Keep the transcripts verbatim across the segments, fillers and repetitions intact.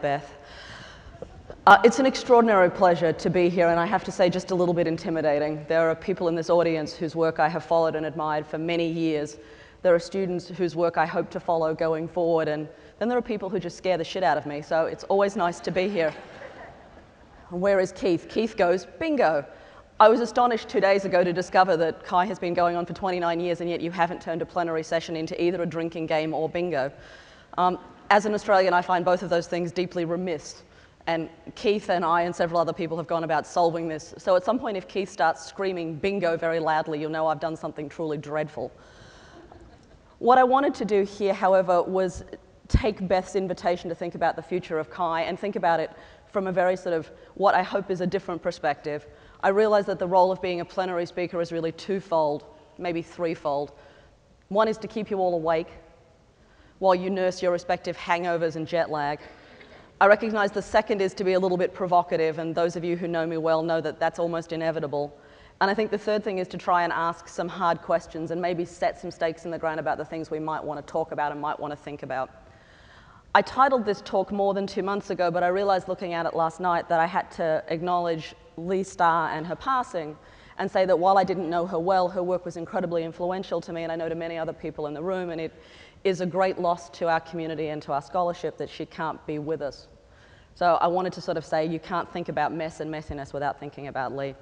Beth. Uh, it's an extraordinary pleasure to be here, and I have to say just a little bit intimidating. There are people in this audience whose work I have followed and admired for many years. There are students whose work I hope to follow going forward, and then there are people who just scare the shit out of me, so it's always nice to be here. And where is Keith? Keith goes, bingo. I was astonished two days ago to discover that C H I has been going on for twenty-nine years, and yet you haven't turned a plenary session into either a drinking game or bingo. Um, As an Australian, I find both of those things deeply remiss. And Keith and I and several other people have gone about solving this. So at some point, if Keith starts screaming bingo very loudly, you'll know I've done something truly dreadful. What I wanted to do here, however, was take Beth's invitation to think about the future of C H I and think about it from a very sort of what I hope is a different perspective. I realize that the role of being a plenary speaker is really twofold, maybe threefold. One is to keep you all awake while you nurse your respective hangovers and jet lag. I recognize the second is to be a little bit provocative, and those of you who know me well know that that's almost inevitable. And I think the third thing is to try and ask some hard questions and maybe set some stakes in the ground about the things we might want to talk about and might want to think about. I titled this talk more than two months ago, but I realized looking at it last night that I had to acknowledge Lee Starr and her passing and say that while I didn't know her well, her work was incredibly influential to me, and I know to many other people in the room, and it is a great loss to our community and to our scholarship that she can't be with us. So I wanted to sort of say you can't think about mess and messiness without thinking about Lee.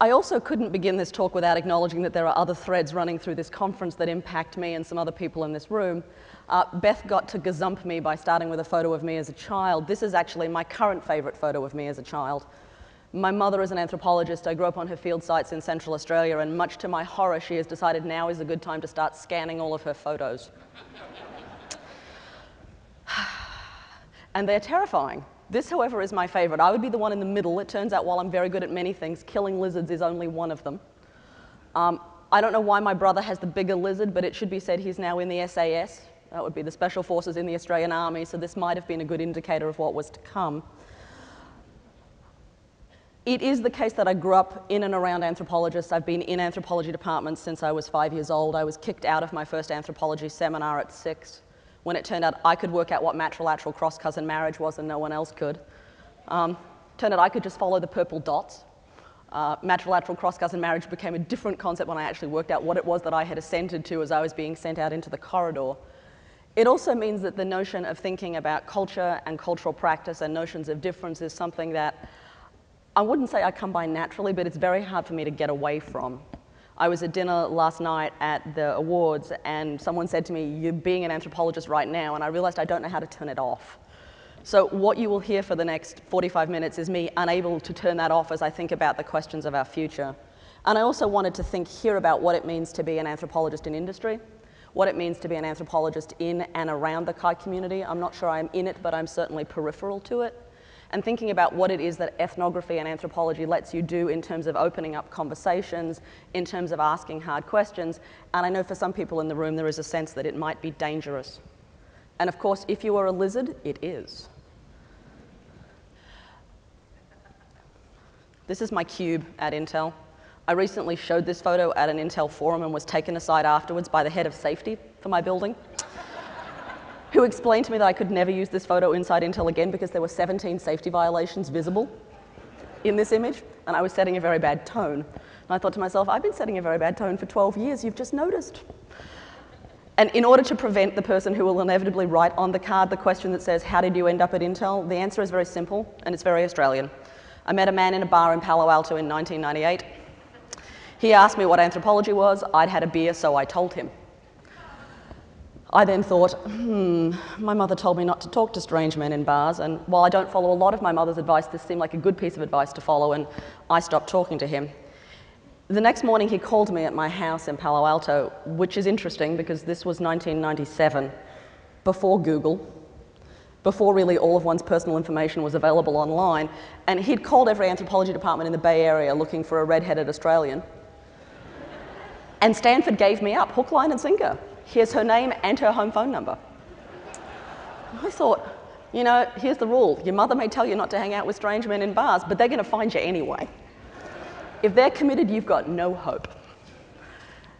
I also couldn't begin this talk without acknowledging that there are other threads running through this conference that impact me and some other people in this room. Uh, Beth got to gazump me by starting with a photo of me as a child. This is actually my current favorite photo of me as a child. My mother is an anthropologist. I grew up on her field sites in Central Australia, and much to my horror, she has decided now is a good time to start scanning all of her photos. And they're terrifying. This, however, is my favorite. I would be the one in the middle. It turns out while I'm very good at many things, killing lizards is only one of them. Um, I don't know why my brother has the bigger lizard, but it should be said he's now in the S A S. That would be the Special Forces in the Australian Army, so this might have been a good indicator of what was to come. It is the case that I grew up in and around anthropologists. I've been in anthropology departments since I was five years old. I was kicked out of my first anthropology seminar at six when it turned out I could work out what matrilateral cross-cousin marriage was and no one else could. Um, turned out I could just follow the purple dots. Uh, matrilateral cross-cousin marriage became a different concept when I actually worked out what it was that I had assented to as I was being sent out into the corridor. It also means that the notion of thinking about culture and cultural practice and notions of difference is something that I wouldn't say I come by naturally, but it's very hard for me to get away from. I was at dinner last night at the awards, and someone said to me, you're being an anthropologist right now, and I realized I don't know how to turn it off. So what you will hear for the next forty-five minutes is me unable to turn that off as I think about the questions of our future. And I also wanted to think here about what it means to be an anthropologist in industry, what it means to be an anthropologist in and around the C H I community. I'm not sure I'm in it, but I'm certainly peripheral to it. And thinking about what it is that ethnography and anthropology lets you do in terms of opening up conversations, in terms of asking hard questions. And I know for some people in the room, there is a sense that it might be dangerous. And of course, if you are a lizard, it is. This is my cube at Intel. I recently showed this photo at an Intel forum and was taken aside afterwards by the head of safety for my building, who explained to me that I could never use this photo inside Intel again because there were seventeen safety violations visible in this image, and I was setting a very bad tone. And I thought to myself, I've been setting a very bad tone for twelve years, you've just noticed. And in order to prevent the person who will inevitably write on the card the question that says, how did you end up at Intel? The answer is very simple, and it's very Australian. I met a man in a bar in Palo Alto in nineteen ninety-eight. He asked me what anthropology was. I'd had a beer, so I told him. I then thought, hmm, my mother told me not to talk to strange men in bars, and while I don't follow a lot of my mother's advice, this seemed like a good piece of advice to follow, and I stopped talking to him. The next morning, he called me at my house in Palo Alto, which is interesting because this was nineteen ninety-seven, before Google, before really all of one's personal information was available online, and he'd called every anthropology department in the Bay Area looking for a red-headed Australian. And Stanford gave me up, hook, line, and sinker. Here's her name and her home phone number. I thought, you know, here's the rule. Your mother may tell you not to hang out with strange men in bars, but they're going to find you anyway. If they're committed, you've got no hope.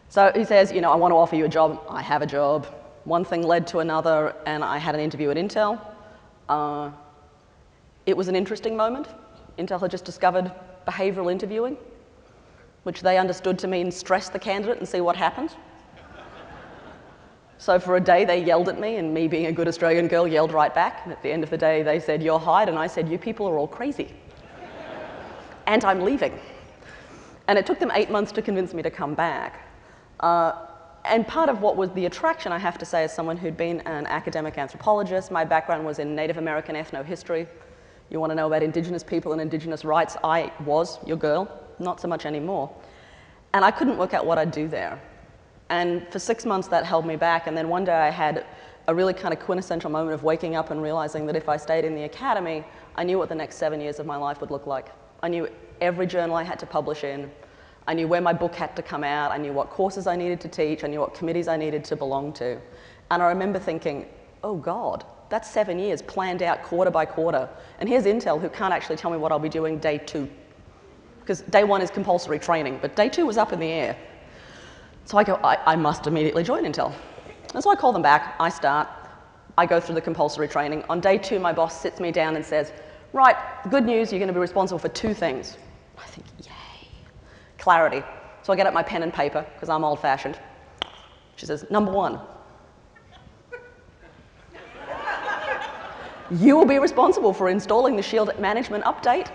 So he says, you know, I want to offer you a job. I have a job. one thing led to another, and I had an interview at Intel. Uh, it was an interesting moment. Intel had just discovered behavioral interviewing, which they understood to mean stress the candidate and see what happens. So for a day they yelled at me, and me being a good Australian girl yelled right back, and at the end of the day they said, "You're hired," and I said, "You people are all crazy." And I'm leaving. And it took them eight months to convince me to come back. Uh, and part of what was the attraction, I have to say, as someone who'd been an academic anthropologist, my background was in Native American ethno-history. You want to know about indigenous people and indigenous rights, I was your girl, not so much anymore. And I couldn't work out what I'd do there. And for six months that held me back, and then one day I had a really kind of quintessential moment of waking up and realizing that if I stayed in the academy, I knew what the next seven years of my life would look like. I knew every journal I had to publish in, I knew where my book had to come out, I knew what courses I needed to teach, I knew what committees I needed to belong to. And I remember thinking, oh God, that's seven years planned out quarter by quarter. And here's Intel, who can't actually tell me what I'll be doing day two. Because day one is compulsory training, but day two was up in the air. So I go, I, I must immediately join Intel. And so I call them back, I start, I go through the compulsory training. On day two, my boss sits me down and says, "Right, good news, you're going to be responsible for two things." I think, yay, clarity. So I get out my pen and paper, because I'm old-fashioned. She says, "Number one, you will be responsible for installing the Shield management update."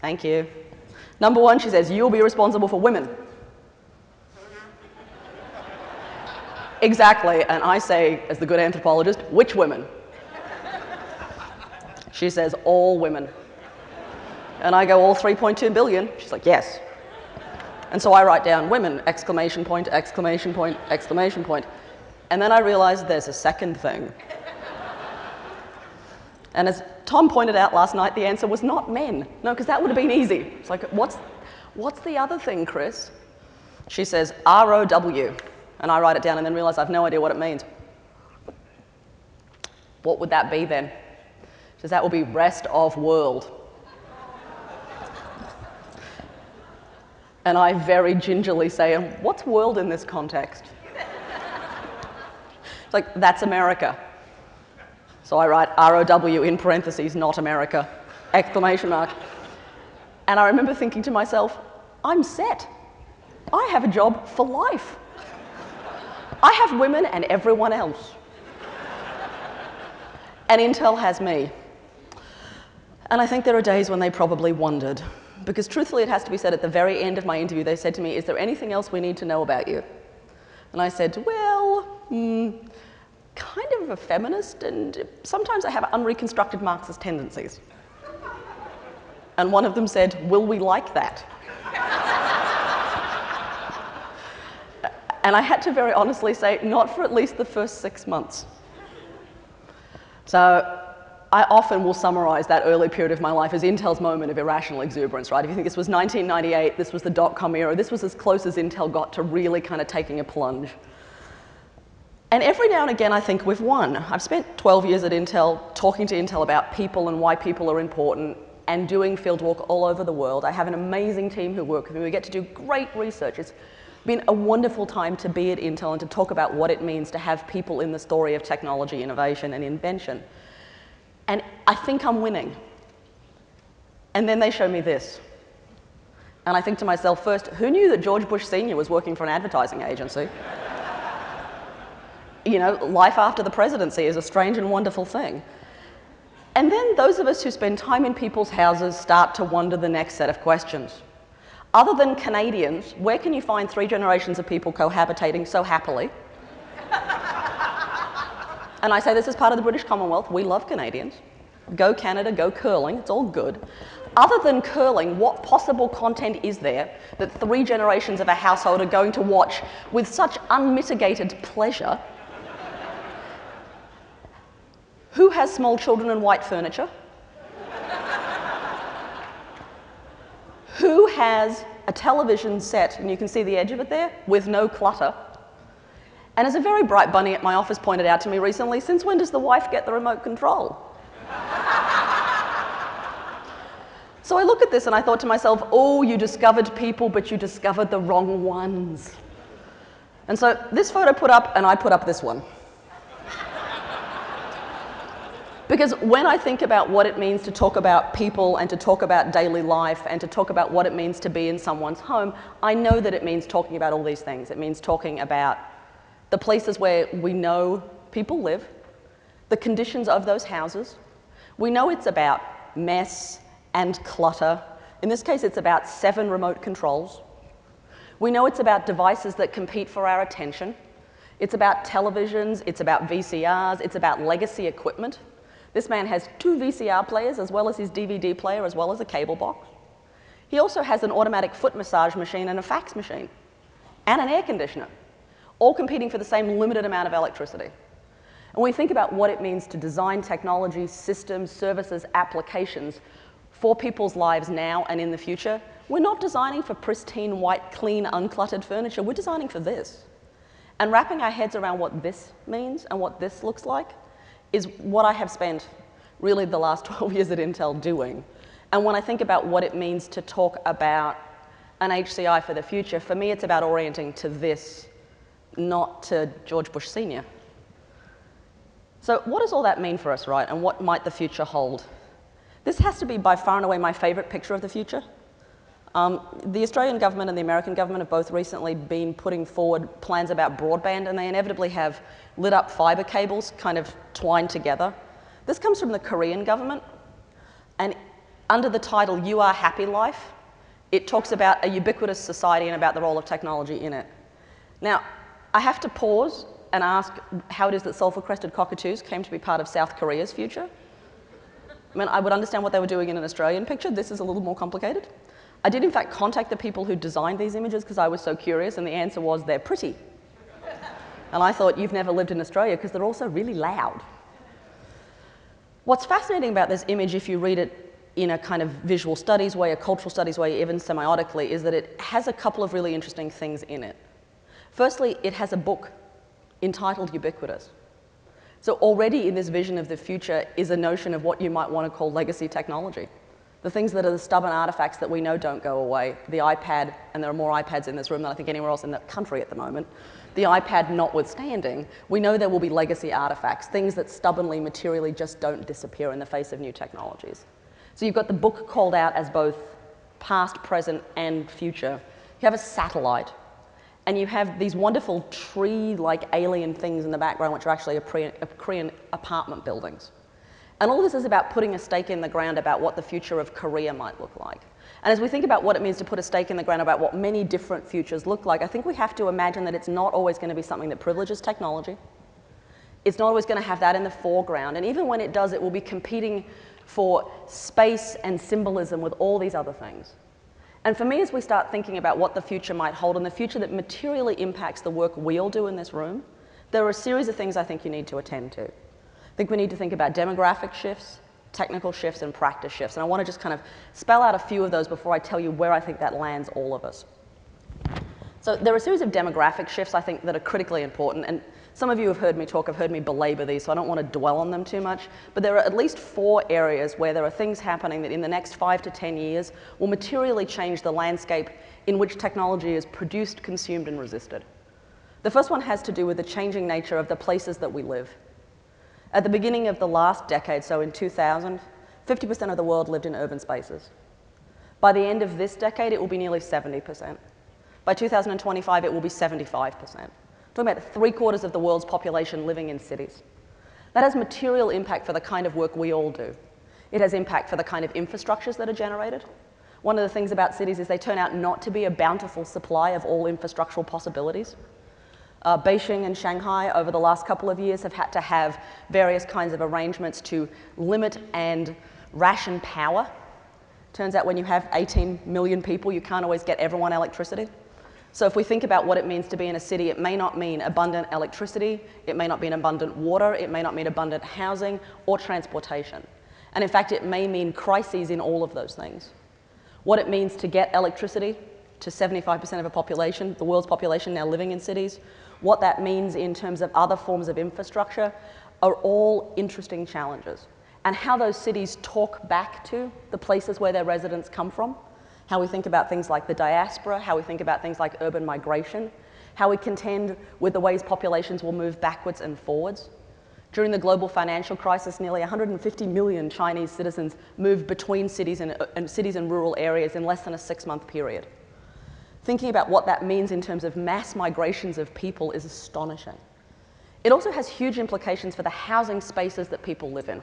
Thank you. "Number one," she says, "you will be responsible for women." Exactly, and I say, as the good anthropologist, "Which women?" She says, "All women." And I go, "All three point two billion? She's like, "Yes." And so I write down "women," exclamation point, exclamation point, exclamation point. And then I realize there's a second thing. And as Tom pointed out last night, the answer was not men. No, because that would have been easy. It's like, what's, what's the other thing, Chris? She says, R O W. And I write it down and then realize I've no idea what it means. What would that be then? She says, "That will be rest of world." And I very gingerly say, "And what's world in this context?" It's like, "That's America." So I write R O W in parentheses, "not America," exclamation mark. And I remember thinking to myself, I'm set. I have a job for life. I have women and everyone else. And Intel has me. And I think there are days when they probably wondered. Because truthfully, it has to be said, at the very end of my interview, they said to me, "Is there anything else we need to know about you?" And I said, well, hmm. kind of a feminist, and sometimes I have unreconstructed Marxist tendencies. And one of them said, "Will we like that?" And I had to very honestly say, not for at least the first six months. So I often will summarize that early period of my life as Intel's moment of irrational exuberance, right? If you think this was nineteen ninety-eight, this was the dot-com era, this was as close as Intel got to really kind of taking a plunge. And every now and again, I think we've won. I've spent twelve years at Intel talking to Intel about people and why people are important and doing fieldwork all over the world. I have an amazing team who work with me. We get to do great research. It's been a wonderful time to be at Intel and to talk about what it means to have people in the story of technology, innovation, and invention. And I think I'm winning. And then they show me this. And I think to myself, first, who knew that George Bush Senior was working for an advertising agency? You know, life after the presidency is a strange and wonderful thing. And then those of us who spend time in people's houses start to wonder the next set of questions. Other than Canadians, where can you find three generations of people cohabitating so happily? And I say this is part of the British Commonwealth. We love Canadians. Go Canada, go curling, it's all good. Other than curling, what possible content is there that three generations of a household are going to watch with such unmitigated pleasure? Who has small children and white furniture? Who has a television set, and you can see the edge of it there, with no clutter? And as a very bright bunny at my office pointed out to me recently, since when does the wife get the remote control? So I look at this and I thought to myself, oh, you discovered people, but you discovered the wrong ones. And so this photo put up, and I put up this one. Because when I think about what it means to talk about people and to talk about daily life and to talk about what it means to be in someone's home, I know that it means talking about all these things. It means talking about the places where we know people live, the conditions of those houses. We know it's about mess and clutter. In this case, it's about seven remote controls. We know it's about devices that compete for our attention. It's about televisions, it's about V C Rs, it's about legacy equipment. This man has two V C R players, as well as his D V D player, as well as a cable box. He also has an automatic foot massage machine and a fax machine, and an air conditioner, all competing for the same limited amount of electricity. And we think about what it means to design technology, systems, services, applications for people's lives now and in the future. We're not designing for pristine, white, clean, uncluttered furniture. We're designing for this. And wrapping our heads around what this means and what this looks like is what I have spent really the last twelve years at Intel doing. And when I think about what it means to talk about an H C I for the future, for me it's about orienting to this, not to George Bush Senior. So what does all that mean for us, right? And what might the future hold? This has to be by far and away my favorite picture of the future. Um, the Australian government and the American government have both recently been putting forward plans about broadband, and they inevitably have lit up fiber cables kind of twined together. This comes from the Korean government, and under the title You Are Happy Life, it talks about a ubiquitous society and about the role of technology in it. Now, I have to pause and ask how it is that sulfur-crested cockatoos came to be part of South Korea's future. I mean, I would understand what they were doing in an Australian picture. This is a little more complicated. I did, in fact, contact the people who designed these images because I was so curious, and the answer was they're pretty. And I thought, you've never lived in Australia because they're also really loud. What's fascinating about this image, if you read it in a kind of visual studies way, a cultural studies way, even semiotically, is that it has a couple of really interesting things in it. Firstly, it has a book entitled Ubiquitous. So already in this vision of the future is a notion of what you might want to call legacy technology. The things that are the stubborn artifacts that we know don't go away, the iPad, and there are more iPads in this room than I think anywhere else in the country at the moment, the iPad notwithstanding, we know there will be legacy artifacts, things that stubbornly, materially just don't disappear in the face of new technologies. So you've got the book called out as both past, present, and future. You have a satellite, and you have these wonderful tree-like alien things in the background, which are actually a Korean apartment buildings. And all this is about putting a stake in the ground about what the future of Korea might look like. And as we think about what it means to put a stake in the ground about what many different futures look like, I think we have to imagine that it's not always going to be something that privileges technology. It's not always going to have that in the foreground. And even when it does, it will be competing for space and symbolism with all these other things. And for me, as we start thinking about what the future might hold and the future that materially impacts the work we all do in this room, there are a series of things I think you need to attend to. I think we need to think about demographic shifts, technical shifts, and practice shifts. And I want to just kind of spell out a few of those before I tell you where I think that lands all of us. So there are a series of demographic shifts, I think, that are critically important. And some of you have heard me talk, have heard me belabor these, so I don't want to dwell on them too much. But there are at least four areas where there are things happening that in the next five to ten years will materially change the landscape in which technology is produced, consumed, and resisted. The first one has to do with the changing nature of the places that we live. At the beginning of the last decade, so in two thousand, fifty percent of the world lived in urban spaces. By the end of this decade, it will be nearly seventy percent. By two thousand twenty-five, it will be seventy-five percent. Talking about three quarters of the world's population living in cities. That has material impact for the kind of work we all do. It has impact for the kind of infrastructures that are generated. One of the things about cities is they turn out not to be a bountiful supply of all infrastructural possibilities. Uh, Beijing and Shanghai over the last couple of years have had to have various kinds of arrangements to limit and ration power. Turns out when you have eighteen million people, you can't always get everyone electricity. So if we think about what it means to be in a city, it may not mean abundant electricity, it may not mean abundant water, it may not mean abundant housing or transportation. And in fact, it may mean crises in all of those things. What it means to get electricity to seventy-five percent of a population, the world's population now living in cities, what that means in terms of other forms of infrastructure are all interesting challenges. And how those cities talk back to the places where their residents come from, how we think about things like the diaspora, how we think about things like urban migration, how we contend with the ways populations will move backwards and forwards. During the global financial crisis, nearly one hundred fifty million Chinese citizens moved between cities and, and cities and rural areas in less than a six-month period. Thinking about what that means in terms of mass migrations of people is astonishing. It also has huge implications for the housing spaces that people live in.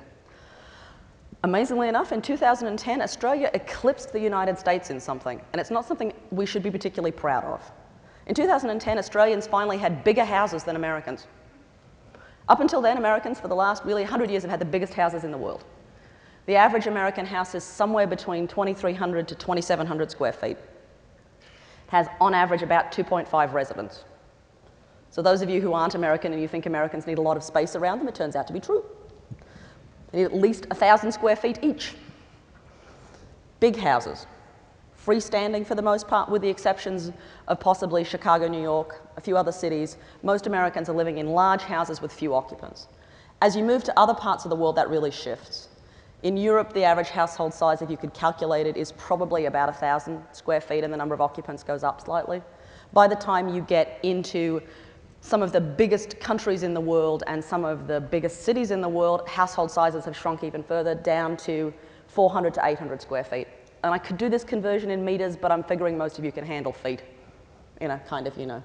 Amazingly enough, in two thousand ten, Australia eclipsed the United States in something, and it's not something we should be particularly proud of. In two thousand ten, Australians finally had bigger houses than Americans. Up until then, Americans for the last really one hundred years have had the biggest houses in the world. The average American house is somewhere between twenty-three hundred to twenty-seven hundred square feet. It has, on average, about two point five residents. So those of you who aren't American and you think Americans need a lot of space around them, it turns out to be true. They need at least one thousand square feet each. Big houses, freestanding for the most part, with the exceptions of possibly Chicago, New York, a few other cities. Most Americans are living in large houses with few occupants. As you move to other parts of the world, that really shifts. In Europe, the average household size, if you could calculate it, is probably about one thousand square feet, and the number of occupants goes up slightly. By the time you get into some of the biggest countries in the world and some of the biggest cities in the world, household sizes have shrunk even further, down to four hundred to eight hundred square feet. And I could do this conversion in meters, but I'm figuring most of you can handle feet in a kind of, you know,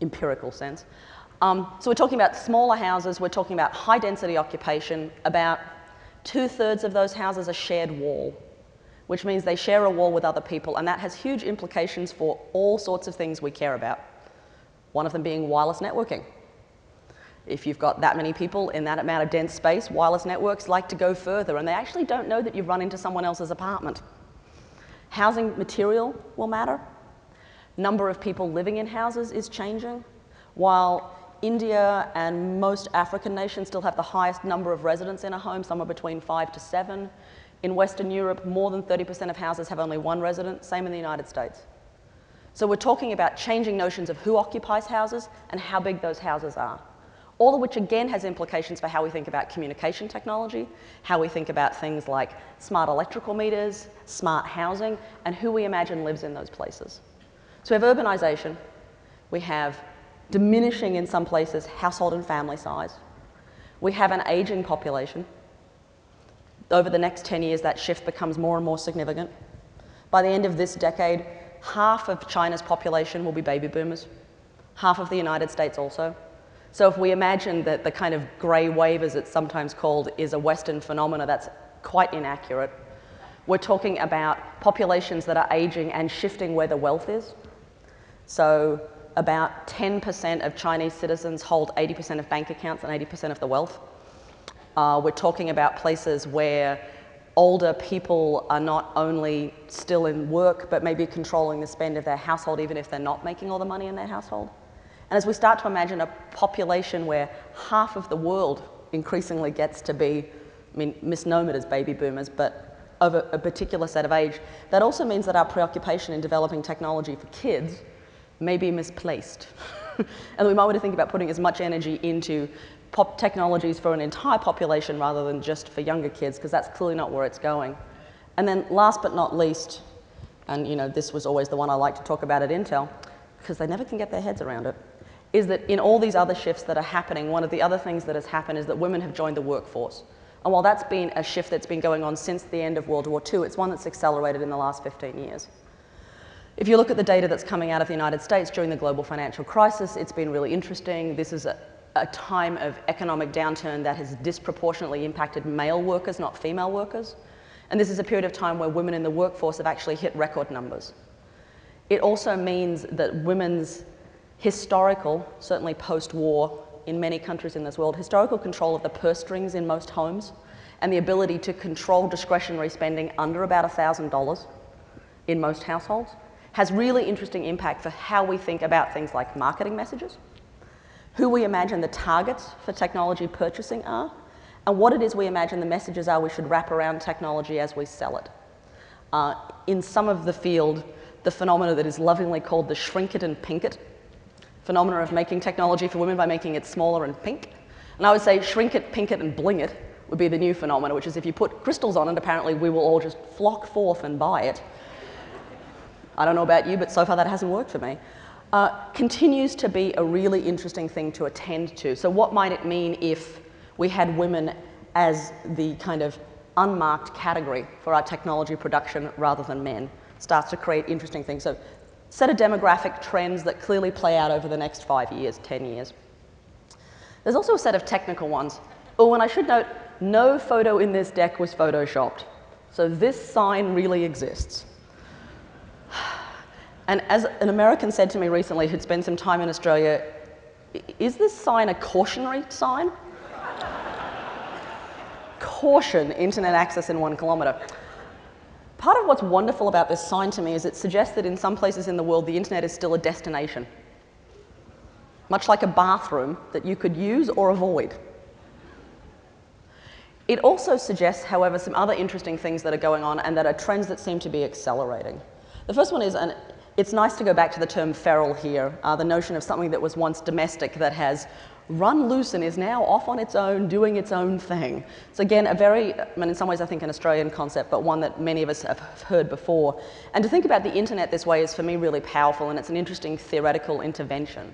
empirical sense. Um, so we're talking about smaller houses, we're talking about high density occupation. About two-thirds of those houses are shared wall, which means they share a wall with other people, and that has huge implications for all sorts of things we care about. One of them being wireless networking. If you've got that many people in that amount of dense space, wireless networks like to go further, and they actually don't know that you've run into someone else's apartment. Housing material will matter. Number of people living in houses is changing. While India and most African nations still have the highest number of residents in a home, somewhere between five to seven, in Western Europe, more than thirty percent of houses have only one resident, same in the United States. So we're talking about changing notions of who occupies houses and how big those houses are, all of which again has implications for how we think about communication technology, how we think about things like smart electrical meters, smart housing, and who we imagine lives in those places. So we have urbanization, we have diminishing in some places household and family size, we have an aging population. Over the next ten years, that shift becomes more and more significant. By the end of this decade, half of China's population will be baby boomers, half of the United States also. So if we imagine that the kind of grey wave, as it's sometimes called, is a Western phenomena, that's quite inaccurate. We're talking about populations that are aging and shifting where the wealth is. So about ten percent of Chinese citizens hold eighty percent of bank accounts and eighty percent of the wealth. Uh, we're talking about places where older people are not only still in work, but maybe controlling the spend of their household, even if they're not making all the money in their household. And as we start to imagine a population where half of the world increasingly gets to be, I mean, misnomered as baby boomers, but of a, a particular set of age, that also means that our preoccupation in developing technology for kids may be misplaced. And we might want to think about putting as much energy into pop technologies for an entire population rather than just for younger kids, because that's clearly not where it's going. And then last but not least, and you know, this was always the one I like to talk about at Intel, because they never can get their heads around it, is that in all these other shifts that are happening, one of the other things that has happened is that women have joined the workforce. And while that's been a shift that's been going on since the end of World War Two, it's one that's accelerated in the last fifteen years. If you look at the data that's coming out of the United States during the global financial crisis, it's been really interesting. This is a a time of economic downturn that has disproportionately impacted male workers, not female workers. And this is a period of time where women in the workforce have actually hit record numbers. It also means that women's historical, certainly post-war, in many countries in this world, historical control of the purse strings in most homes and the ability to control discretionary spending under about one thousand dollars in most households has really interesting impact for how we think about things like marketing messages, who we imagine the targets for technology purchasing are, and what it is we imagine the messages are we should wrap around technology as we sell it. Uh, in some of the field, the phenomena that is lovingly called the shrink it and pink it, phenomena of making technology for women by making it smaller and pink. And I would say shrink it, pink it, and bling it would be the new phenomena, which is if you put crystals on it, apparently we will all just flock forth and buy it. I don't know about you, but so far that hasn't worked for me. uh, continues to be a really interesting thing to attend to. So what might it mean if we had women as the kind of unmarked category for our technology production rather than men? Starts to create interesting things. So set of demographic trends that clearly play out over the next five years, ten years. There's also a set of technical ones. Oh, and I should note, no photo in this deck was photoshopped. So this sign really exists. And as an American said to me recently who'd spent some time in Australia, is this sign a cautionary sign? Caution, internet access in one kilometre. Part of what's wonderful about this sign to me is it suggests that in some places in the world the internet is still a destination, much like a bathroom that you could use or avoid. It also suggests, however, some other interesting things that are going on and that are trends that seem to be accelerating. The first one is, and it's nice to go back to the term feral here, uh, the notion of something that was once domestic that has run loose and is now off on its own, doing its own thing. So again, a very, I mean, in some ways I think an Australian concept, but one that many of us have heard before. And to think about the internet this way is for me really powerful, and it's an interesting theoretical intervention.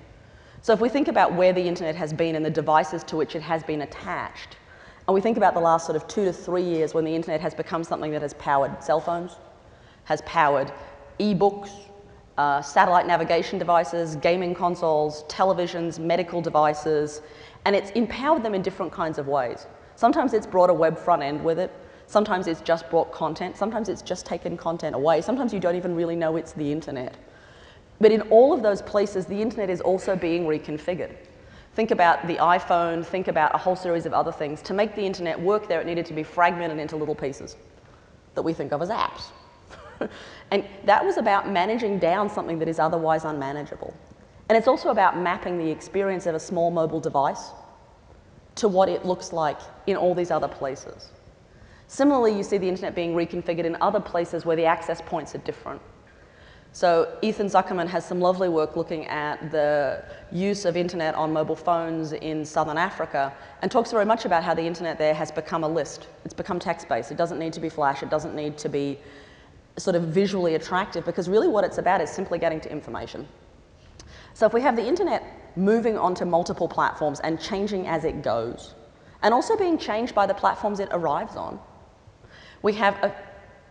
So if we think about where the internet has been and the devices to which it has been attached, and we think about the last sort of two to three years when the internet has become something that has powered cell phones, has powered e-books, Uh, satellite navigation devices, gaming consoles, televisions, medical devices, and it's empowered them in different kinds of ways. Sometimes it's brought a web front end with it, sometimes it's just brought content, sometimes it's just taken content away, sometimes you don't even really know it's the internet. But in all of those places, the internet is also being reconfigured. Think about the iPhone, think about a whole series of other things. To make the internet work there, it needed to be fragmented into little pieces that we think of as apps. And that was about managing down something that is otherwise unmanageable. And it's also about mapping the experience of a small mobile device to what it looks like in all these other places. Similarly, you see the internet being reconfigured in other places where the access points are different. So Ethan Zuckerman has some lovely work looking at the use of internet on mobile phones in southern Africa, and talks very much about how the internet there has become a list. It's become text-based. It doesn't need to be flash. It doesn't need to be sort of visually attractive, because really what it's about is simply getting to information. So if we have the internet moving onto multiple platforms and changing as it goes, and also being changed by the platforms it arrives on, we have a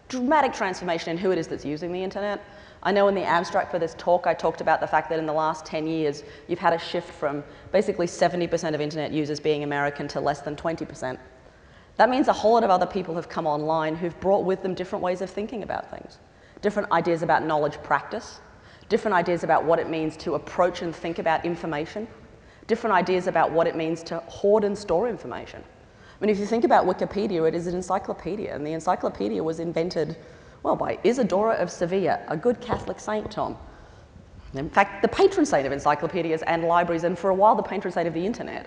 dramatic transformation in who it is that's using the internet. I know in the abstract for this talk I talked about the fact that in the last ten years you've had a shift from basically seventy percent of internet users being American to less than twenty percent. That means a whole lot of other people have come online who've brought with them different ways of thinking about things, different ideas about knowledge practice, different ideas about what it means to approach and think about information, different ideas about what it means to hoard and store information. I mean, if you think about Wikipedia, it is an encyclopedia, and the encyclopedia was invented, well, by Isadora of Seville, a good Catholic saint, Tom. In fact, the patron saint of encyclopedias and libraries, and for a while the patron saint of the internet.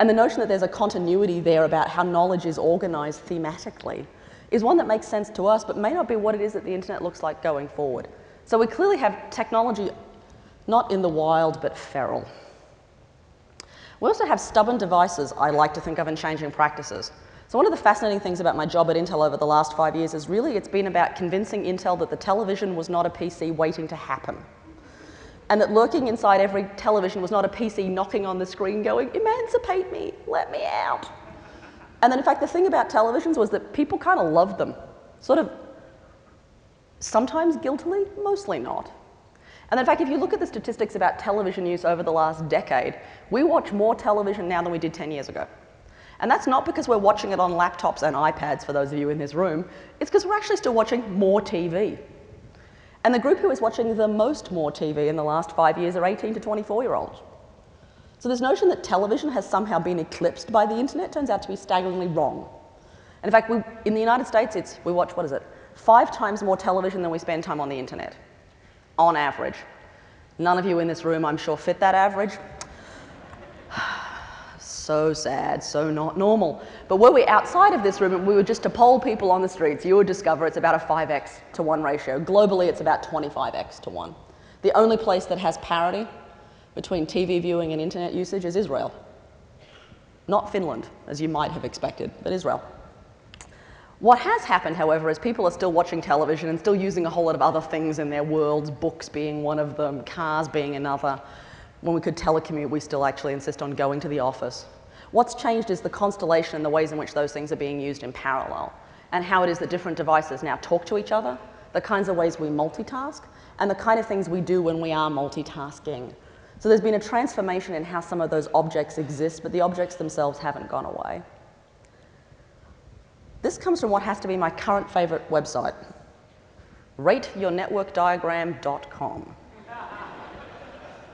And the notion that there's a continuity there about how knowledge is organized thematically is one that makes sense to us, but may not be what it is that the internet looks like going forward. So we clearly have technology not in the wild, but feral. We also have stubborn devices, I like to think of, in changing practices. So one of the fascinating things about my job at Intel over the last five years is really it's been about convincing Intel that the television was not a P C waiting to happen. And that lurking inside every television was not a P C knocking on the screen going, "Emancipate me, let me out." And then in fact the thing about televisions was that people kind of loved them, sort of sometimes guiltily, mostly not. And in fact if you look at the statistics about television use over the last decade, we watch more television now than we did ten years ago. And that's not because we're watching it on laptops and iPads, for those of you in this room, it's because we're actually still watching more T V. And the group who is watching the most more T V in the last five years are eighteen to twenty-four year olds. So this notion that television has somehow been eclipsed by the internet turns out to be staggeringly wrong. And in fact, we, in the United States, it's, we watch, what is it, five times more television than we spend time on the internet, on average. None of you in this room, I'm sure, fit that average. So sad, so not normal. But were we outside of this room and we were just to poll people on the streets, you would discover it's about a five X to one ratio. Globally, it's about twenty-five X to one. The only place that has parity between T V viewing and internet usage is Israel. Not Finland, as you might have expected, but Israel. What has happened, however, is people are still watching television and still using a whole lot of other things in their worlds, books being one of them, cars being another. When we could telecommute, we still actually insist on going to the office. What's changed is the constellation and the ways in which those things are being used in parallel, and how it is that different devices now talk to each other, the kinds of ways we multitask, and the kind of things we do when we are multitasking. So there's been a transformation in how some of those objects exist, but the objects themselves haven't gone away. This comes from what has to be my current favorite website, rate your network diagram dot com.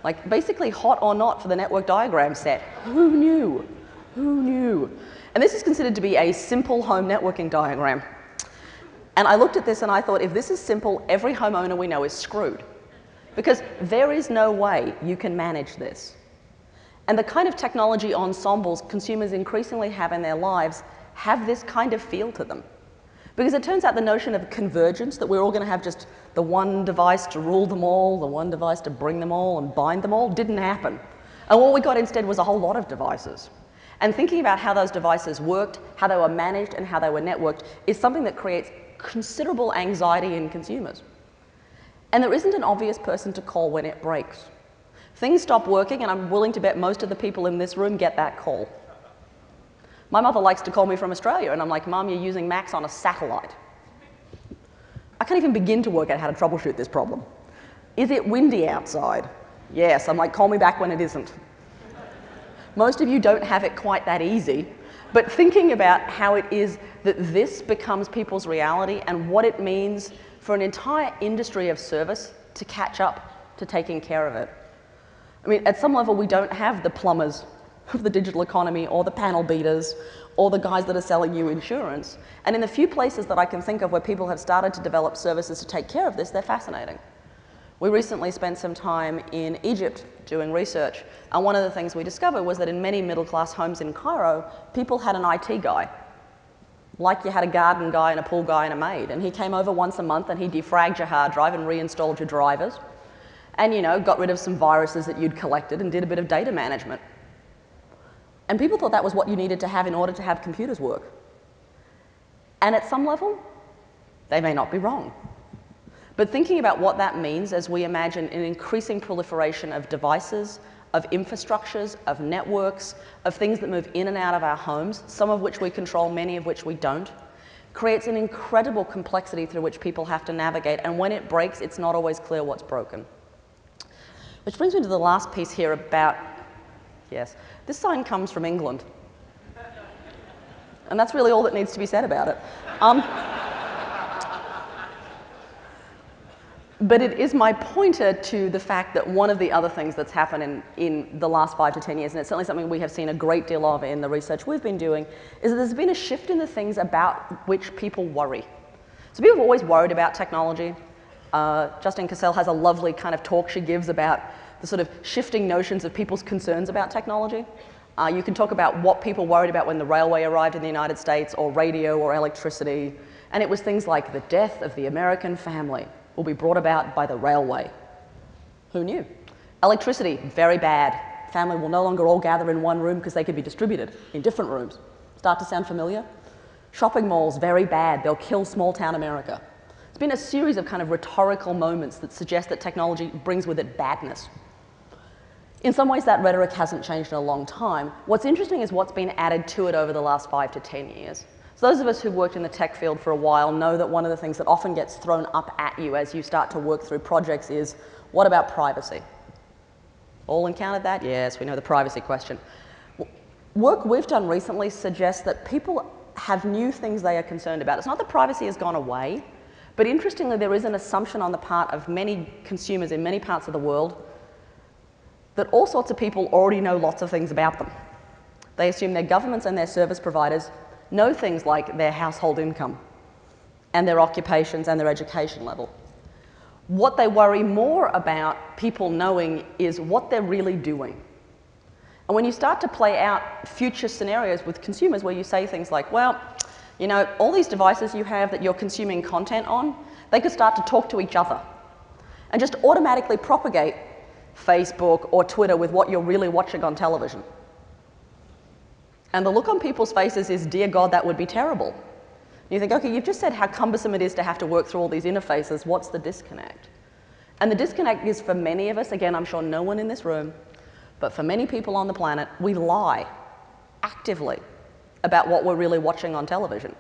Like, basically hot or not for the network diagram set. Who knew? Who knew? And this is considered to be a simple home networking diagram. And I looked at this and I thought, if this is simple, every homeowner we know is screwed. Because there is no way you can manage this. And the kind of technology ensembles consumers increasingly have in their lives have this kind of feel to them. Because it turns out the notion of convergence, that we're all going to have just the one device to rule them all, the one device to bring them all and bind them all, didn't happen. And what we got instead was a whole lot of devices. And thinking about how those devices worked, how they were managed, and how they were networked is something that creates considerable anxiety in consumers. And there isn't an obvious person to call when it breaks. Things stop working, and I'm willing to bet most of the people in this room get that call. My mother likes to call me from Australia, and I'm like, Mom, you're using Macs on a satellite. I can't even begin to work out how to troubleshoot this problem. Is it windy outside? Yes. I'm like, call me back when it isn't. Most of you don't have it quite that easy, but thinking about how it is that this becomes people's reality and what it means for an entire industry of service to catch up to taking care of it. I mean, at some level, we don't have the plumbers of the digital economy, or the panel beaters, or the guys that are selling you insurance. And in the few places that I can think of where people have started to develop services to take care of this, they're fascinating. We recently spent some time in Egypt doing research, and one of the things we discovered was that in many middle-class homes in Cairo, people had an I T guy, like you had a garden guy and a pool guy and a maid. And he came over once a month, and he defragged your hard drive and reinstalled your drivers, and, you know, got rid of some viruses that you'd collected and did a bit of data management. And people thought that was what you needed to have in order to have computers work. And at some level, they may not be wrong. But thinking about what that means as we imagine an increasing proliferation of devices, of infrastructures, of networks, of things that move in and out of our homes, some of which we control, many of which we don't, creates an incredible complexity through which people have to navigate. And when it breaks, it's not always clear what's broken. Which brings me to the last piece here about, yes, this sign comes from England. And that's really all that needs to be said about it. Um, but it is my pointer to the fact that one of the other things that's happened in, in the last five to ten years, and it's certainly something we have seen a great deal of in the research we've been doing, is that there's been a shift in the things about which people worry. So people have always worried about technology. Uh, Justine Cassell has a lovely kind of talk she gives about the sort of shifting notions of people's concerns about technology. Uh, you can talk about what people worried about when the railway arrived in the United States, or radio, or electricity. And it was things like the death of the American family will be brought about by the railway. Who knew? Electricity, very bad. Family will no longer all gather in one room because they could be distributed in different rooms. Start to sound familiar? Shopping malls, very bad. They'll kill small town America. It's been a series of kind of rhetorical moments that suggest that technology brings with it badness. In some ways, that rhetoric hasn't changed in a long time. What's interesting is what's been added to it over the last five to ten years. So those of us who've worked in the tech field for a while know that one of the things that often gets thrown up at you as you start to work through projects is, what about privacy? All encountered that? Yes, we know the privacy question. Work we've done recently suggests that people have new things they are concerned about. It's not that privacy has gone away, but interestingly, there is an assumption on the part of many consumers in many parts of the world that all sorts of people already know lots of things about them. They assume their governments and their service providers know things like their household income and their occupations and their education level. What they worry more about people knowing is what they're really doing. And when you start to play out future scenarios with consumers where you say things like, well, you know, all these devices you have that you're consuming content on, they could start to talk to each other and just automatically propagate Facebook or Twitter with what you're really watching on television. And the look on people's faces is, dear God, that would be terrible. You think, okay, you've just said how cumbersome it is to have to work through all these interfaces. What's the disconnect? And the disconnect is for many of us, again, I'm sure no one in this room, but for many people on the planet, we lie actively about what we're really watching on television,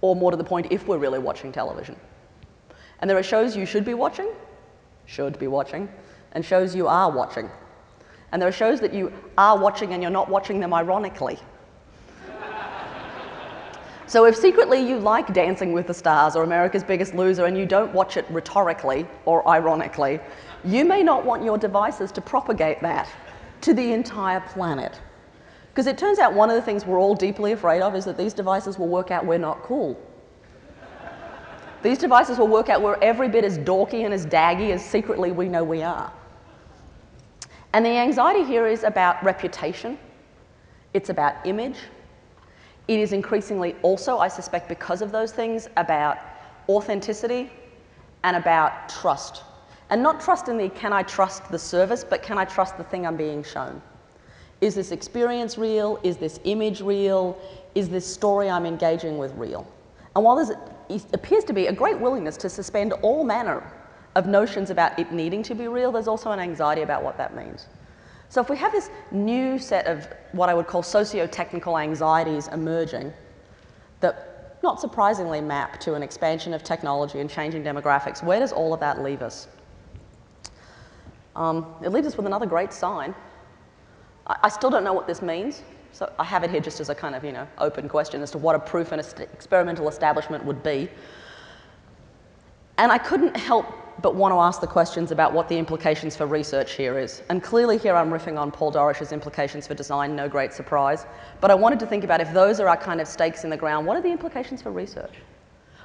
or more to the point, if we're really watching television. And there are shows you should be watching, should be watching, and shows you are watching. And there are shows that you are watching and you're not watching them ironically. So if secretly you like Dancing with the Stars or America's Biggest Loser and you don't watch it rhetorically or ironically, you may not want your devices to propagate that to the entire planet. Because it turns out one of the things we're all deeply afraid of is that these devices will work out we're not cool. These devices will work out we're every bit as dorky and as daggy as secretly we know we are. And the anxiety here is about reputation. It's about image. It is increasingly also, I suspect because of those things, about authenticity and about trust. And not trust in the can I trust the service, but can I trust the thing I'm being shown? Is this experience real? Is this image real? Is this story I'm engaging with real? And while there appears to be a great willingness to suspend all manner of notions about it needing to be real, there's also an anxiety about what that means. So if we have this new set of what I would call socio-technical anxieties emerging that, not surprisingly, map to an expansion of technology and changing demographics, where does all of that leave us? Um, it leaves us with another great sign. I still don't know what this means, so I have it here just as a kind of, you know, open question as to what a proof and experimental establishment would be. And I couldn't help but want to ask the questions about what the implications for research here is. And clearly here I'm riffing on Paul Dorish's implications for design, no great surprise. But I wanted to think about if those are our kind of stakes in the ground, what are the implications for research?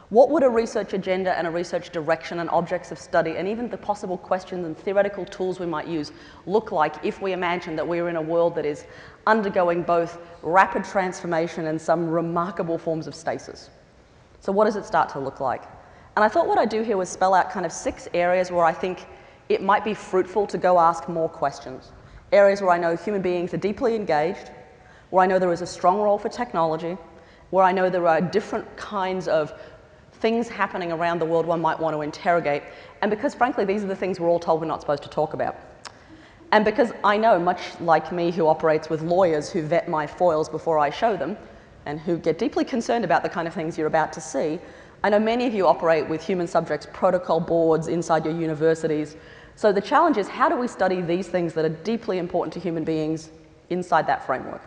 What would a research agenda and a research direction and objects of study and even the possible questions and theoretical tools we might use look like if we imagine that we're in a world that is undergoing both rapid transformation and some remarkable forms of stasis? So what does it start to look like? And I thought what I'd do here was spell out kind of six areas where I think it might be fruitful to go ask more questions. Areas where I know human beings are deeply engaged, where I know there is a strong role for technology, where I know there are different kinds of things happening around the world one might want to interrogate, and because frankly these are the things we're all told we're not supposed to talk about. And because I know, much like me who operates with lawyers who vet my foils before I show them, and who get deeply concerned about the kind of things you're about to see, I know many of you operate with human subjects protocol boards inside your universities. So the challenge is, how do we study these things that are deeply important to human beings inside that framework?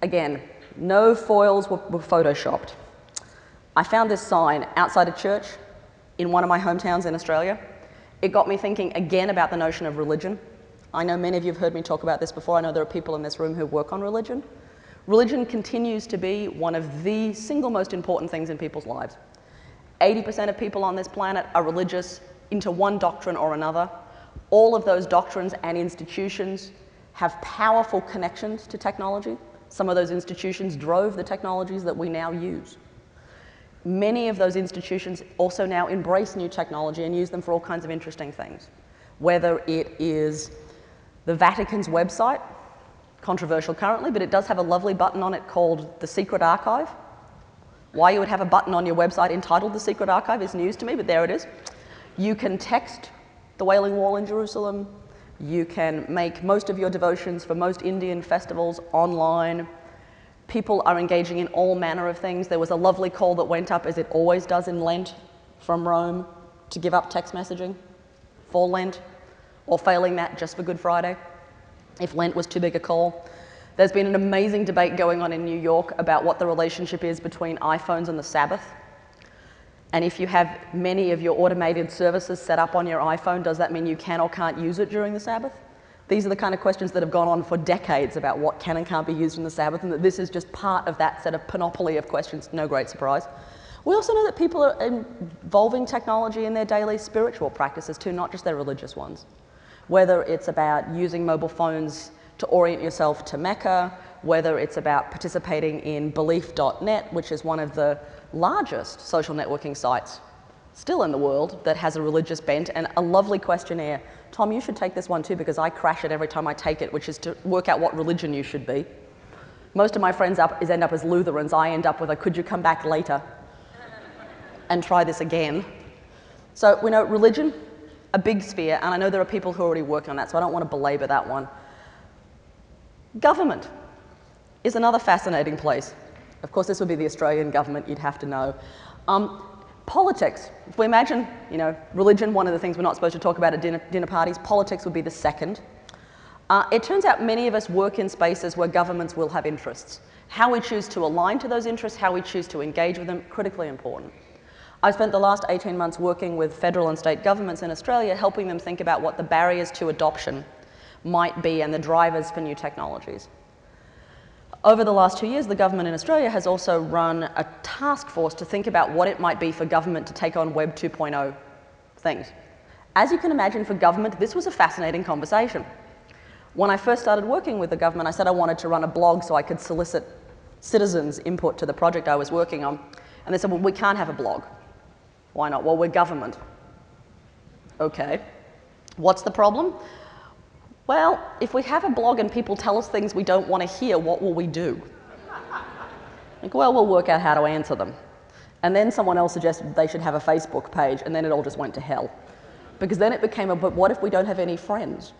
Again, no foils were, were photoshopped. I found this sign outside a church in one of my hometowns in Australia. It got me thinking again about the notion of religion. I know many of you have heard me talk about this before. I know there are people in this room who work on religion. Religion continues to be one of the single most important things in people's lives. eighty percent of people on this planet are religious into one doctrine or another. All of those doctrines and institutions have powerful connections to technology. Some of those institutions drove the technologies that we now use. Many of those institutions also now embrace new technology and use them for all kinds of interesting things. Whether it is the Vatican's website, controversial currently, but it does have a lovely button on it called the Secret Archive. Why you would have a button on your website entitled the Secret Archive is news to me, but there it is. You can text the Wailing Wall in Jerusalem. You can make most of your devotions for most Indian festivals online. People are engaging in all manner of things. There was a lovely call that went up, as it always does in Lent, from Rome to give up text messaging for Lent, or failing that, just for Good Friday, if Lent was too big a call. There's been an amazing debate going on in New York about what the relationship is between iPhones and the Sabbath. And if you have many of your automated services set up on your iPhone, does that mean you can or can't use it during the Sabbath? These are the kind of questions that have gone on for decades about what can and can't be used in the Sabbath, and that this is just part of that set of panoply of questions, no great surprise. We also know that people are involving technology in their daily spiritual practices too, not just their religious ones. Whether it's about using mobile phones to orient yourself to Mecca, whether it's about participating in belief dot net, which is one of the largest social networking sites still in the world that has a religious bent, and a lovely questionnaire. Tom, you should take this one too, because I crash it every time I take it, which is to work out what religion you should be. Most of my friends up is end up as Lutherans. I end up with a could you come back later and try this again. So we know religion, a big sphere, and I know there are people who are already working on that, so I don't want to belabor that one. Government is another fascinating place. Of course, this would be the Australian government, you'd have to know. Um, politics, if we imagine, you know, religion, one of the things we're not supposed to talk about at dinner, dinner parties, politics would be the second. Uh, it turns out many of us work in spaces where governments will have interests. How we choose to align to those interests, how we choose to engage with them, critically important. I've spent the last eighteen months working with federal and state governments in Australia, helping them think about what the barriers to adoption might be and the drivers for new technologies. Over the last two years, the government in Australia has also run a task force to think about what it might be for government to take on Web two point oh things. As you can imagine, for government, this was a fascinating conversation. When I first started working with the government, I said I wanted to run a blog so I could solicit citizens' input to the project I was working on. And they said, well, we can't have a blog. Why not? Well, we're government. Okay. What's the problem? Well, if we have a blog and people tell us things we don't want to hear, what will we do? Like, well, we'll work out how to answer them. And then someone else suggested they should have a Facebook page, and then it all just went to hell. Because then it became a, but what if we don't have any friends?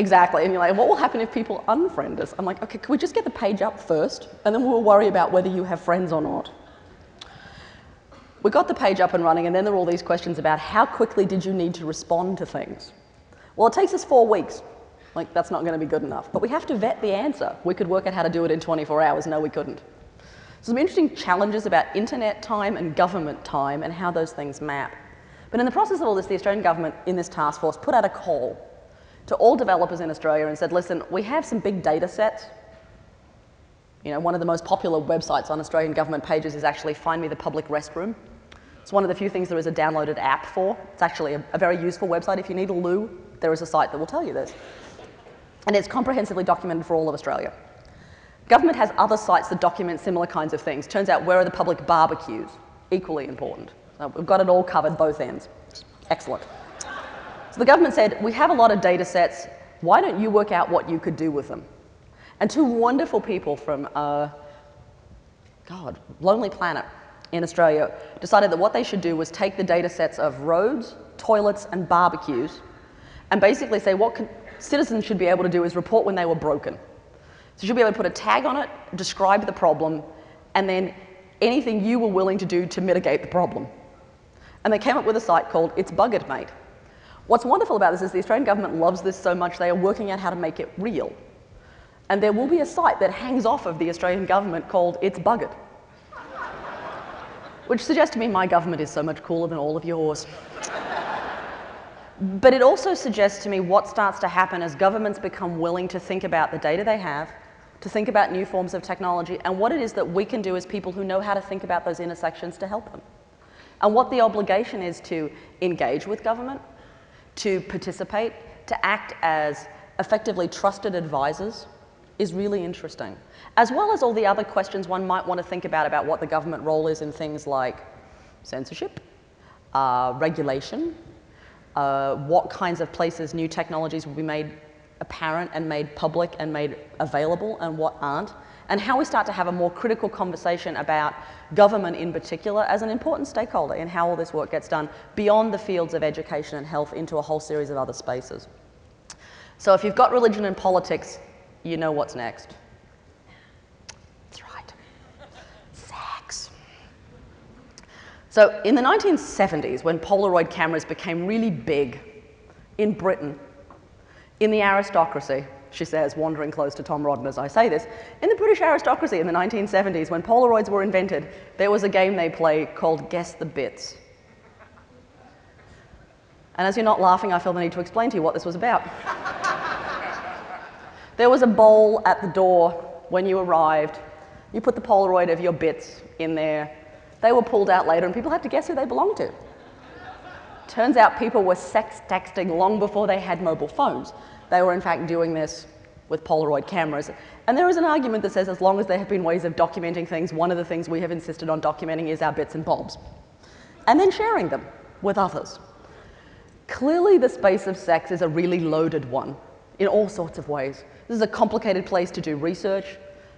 Exactly, and you're like, what will happen if people unfriend us? I'm like, okay, can we just get the page up first, and then we'll worry about whether you have friends or not. We got the page up and running, and then there were all these questions about how quickly did you need to respond to things? Well, it takes us four weeks. Like, that's not gonna be good enough, but we have to vet the answer. We could work out how to do it in twenty-four hours, no we couldn't. So some interesting challenges about internet time and government time and how those things map. But in the process of all this, the Australian government in this task force put out a call to all developers in Australia and said, listen, we have some big data sets. You know, one of the most popular websites on Australian government pages is actually Find Me the Public Restroom. It's one of the few things there is a downloaded app for. It's actually a, a very useful website. If you need a loo, there is a site that will tell you this. And it's comprehensively documented for all of Australia. Government has other sites that document similar kinds of things. Turns out, where are the public barbecues? Equally important. So we've got it all covered, both ends. Excellent. So the government said, we have a lot of data sets, why don't you work out what you could do with them? And two wonderful people from, uh, God, Lonely Planet in Australia decided that what they should do was take the data sets of roads, toilets, and barbecues, and basically say what can, citizens should be able to do is report when they were broken. So you should be able to put a tag on it, describe the problem, and then anything you were willing to do to mitigate the problem. And they came up with a site called It's Buggered, Mate. What's wonderful about this is the Australian government loves this so much they are working out how to make it real. And there will be a site that hangs off of the Australian government called It's Buggered, which suggests to me my government is so much cooler than all of yours. But it also suggests to me what starts to happen as governments become willing to think about the data they have, to think about new forms of technology, and what it is that we can do as people who know how to think about those intersections to help them. And what the obligation is to engage with government, to participate, to act as effectively trusted advisors is really interesting. As well as all the other questions one might want to think about about what the government role is in things like censorship, uh, regulation, uh, what kinds of places new technologies will be made apparent and made public and made available and what aren't, and how we start to have a more critical conversation about government in particular as an important stakeholder in how all this work gets done beyond the fields of education and health into a whole series of other spaces. So if you've got religion and politics, you know what's next. That's right. Sex. So in the nineteen seventies, when Polaroid cameras became really big in Britain, in the aristocracy, she says, wandering close to Tom Rodden as I say this, in the British aristocracy in the nineteen seventies, when Polaroids were invented, there was a game they played called Guess the Bits. And as you're not laughing, I feel the need to explain to you what this was about. There was a bowl at the door when you arrived. You put the Polaroid of your bits in there. They were pulled out later, and people had to guess who they belonged to. Turns out people were sex texting long before they had mobile phones. They were in fact doing this with Polaroid cameras. And there is an argument that says as long as there have been ways of documenting things, one of the things we have insisted on documenting is our bits and bobs. And then sharing them with others. Clearly the space of sex is a really loaded one. in all sorts of ways. This is a complicated place to do research.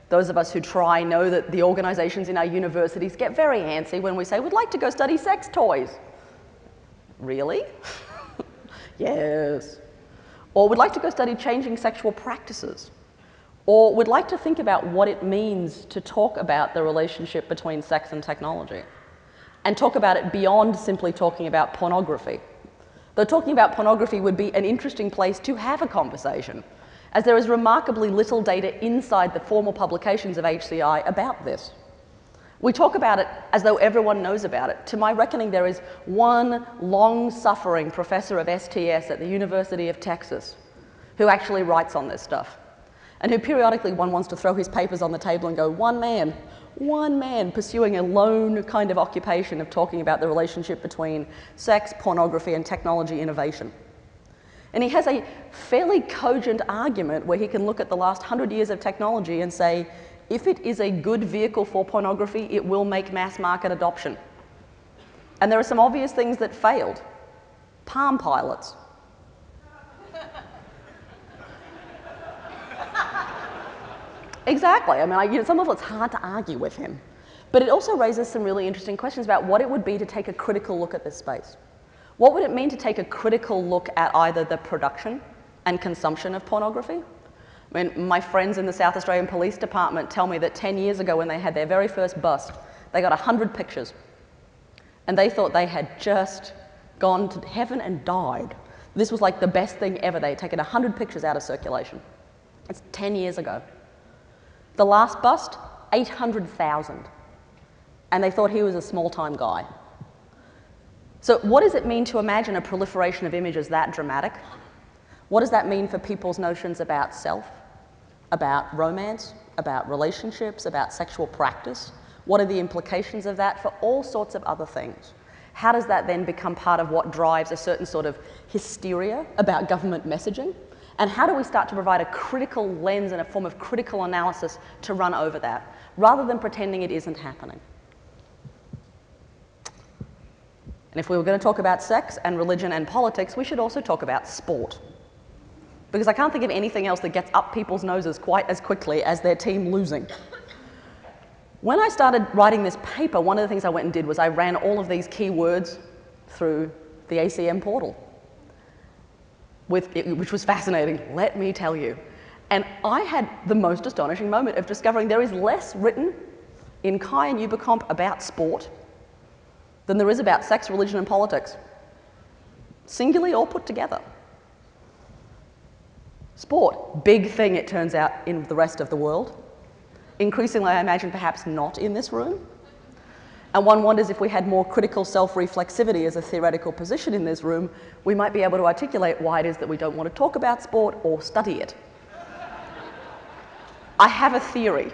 Those of us who try know that the organizations in our universities get very antsy when we say, we'd like to go study sex toys. Really? Yes. Or we'd like to go study changing sexual practices. Or we'd like to think about what it means to talk about the relationship between sex and technology. And talk about it beyond simply talking about pornography. Though talking about pornography would be an interesting place to have a conversation, as there is remarkably little data inside the formal publications of H C I about this. We talk about it as though everyone knows about it. To my reckoning, there is one long-suffering professor of S T S at the University of Texas who actually writes on this stuff, and who periodically one wants to throw his papers on the table and go, one man, one man pursuing a lone kind of occupation of talking about the relationship between sex, pornography, and technology innovation. And he has a fairly cogent argument where he can look at the last hundred years of technology and say, if it is a good vehicle for pornography, it will make mass market adoption. And there are some obvious things that failed. Palm pilots. Exactly. I mean, I, you know, some of it's hard to argue with him. But it also raises some really interesting questions about what it would be to take a critical look at this space. What would it mean to take a critical look at either the production and consumption of pornography? I mean, my friends in the South Australian Police Department tell me that ten years ago when they had their very first bust, they got one hundred pictures. And they thought they had just gone to heaven and died. This was like the best thing ever. They had taken one hundred pictures out of circulation. It's ten years ago. The last bust, eight hundred thousand. And they thought he was a small-time guy. So what does it mean to imagine a proliferation of images that dramatic? What does that mean for people's notions about self, about romance, about relationships, about sexual practice? What are the implications of that for all sorts of other things? How does that then become part of what drives a certain sort of hysteria about government messaging? And how do we start to provide a critical lens and a form of critical analysis to run over that, rather than pretending it isn't happening? And if we were going to talk about sex and religion and politics, we should also talk about sport. Because I can't think of anything else that gets up people's noses quite as quickly as their team losing. When I started writing this paper, one of the things I went and did was I ran all of these keywords through the A C M portal, with it, which was fascinating, let me tell you. And I had the most astonishing moment of discovering there is less written in C H I and Ubicomp about sport than there is about sex, religion, and politics, singularly or put together. Sport, big thing, it turns out, in the rest of the world. Increasingly, I imagine, perhaps not in this room. And one wonders if we had more critical self-reflexivity as a theoretical position in this room, we might be able to articulate why it is that we don't want to talk about sport or study it. I have a theory.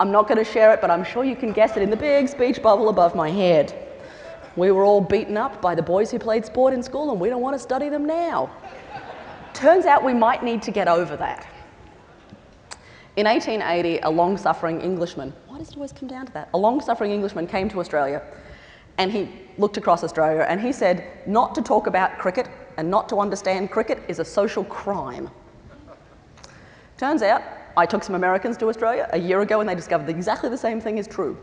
I'm not going to share it, but I'm sure you can guess it in the big speech bubble above my head. We were all beaten up by the boys who played sport in school, and we don't want to study them now. Turns out we might need to get over that. In eighteen eighty, a long-suffering Englishman, why does it always come down to that? A long-suffering Englishman came to Australia, and he looked across Australia, and he said, not to talk about cricket and not to understand cricket is a social crime. Turns out, I took some Americans to Australia a year ago and they discovered that exactly the same thing is true.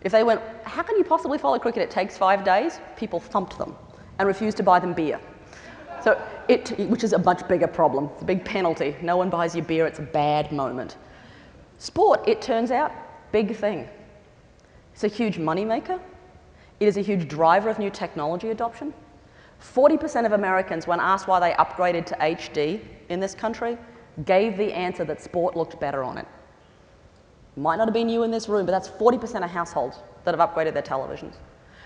If they went, how can you possibly follow cricket? It takes five days. People thumped them and refused to buy them beer. So it, which is a much bigger problem. It's a big penalty. No one buys you beer. It's a bad moment. Sport, it turns out, big thing. It's a huge moneymaker. It is a huge driver of new technology adoption. forty percent of Americans, when asked why they upgraded to H D in this country, gave the answer that sport looked better on it. Might not have been you in this room, but that's forty percent of households that have upgraded their televisions.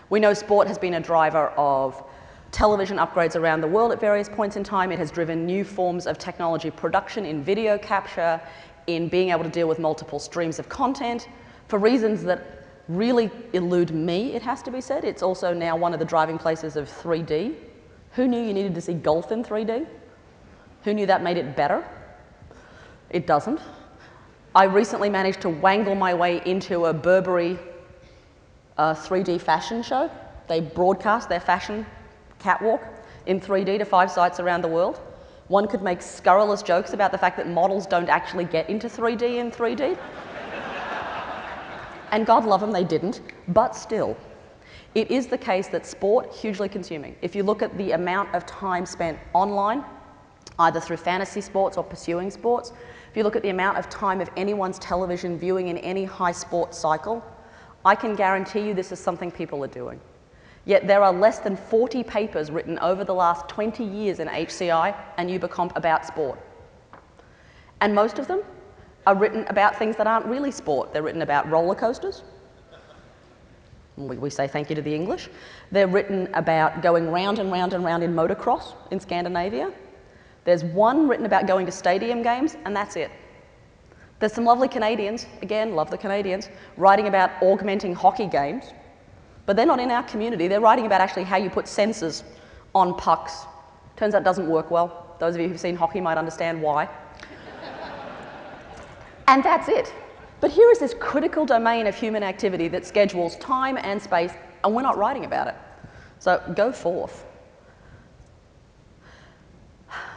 We know sport has been a driver of television upgrades around the world at various points in time. It has driven new forms of technology production in video capture, in being able to deal with multiple streams of content. For reasons that really elude me, it has to be said, it's also now one of the driving places of three D. Who knew you needed to see golf in three D? Who knew that made it better? It doesn't. I recently managed to wangle my way into a Burberry uh, three D fashion show. They broadcast their fashion catwalk in three D to five sites around the world. One could make scurrilous jokes about the fact that models don't actually get into three D in three D. And God love them, they didn't, but still. It is the case that sport, hugely consuming. If you look at the amount of time spent online, either through fantasy sports or pursuing sports, if you look at the amount of time of anyone's television viewing in any high sport cycle, I can guarantee you this is something people are doing. Yet there are less than forty papers written over the last twenty years in H C I and Ubicomp about sport. And most of them are written about things that aren't really sport. They're written about roller coasters. We, we say thank you to the English. They're written about going round and round and round in motocross in Scandinavia. There's one written about going to stadium games, and that's it. There's some lovely Canadians, again, love the Canadians, writing about augmenting hockey games. But they're not in our community. They're writing about actually how you put sensors on pucks. Turns out it doesn't work well. Those of you who've seen hockey might understand why. And that's it. But here is this critical domain of human activity that schedules time and space, and we're not writing about it. So go forth.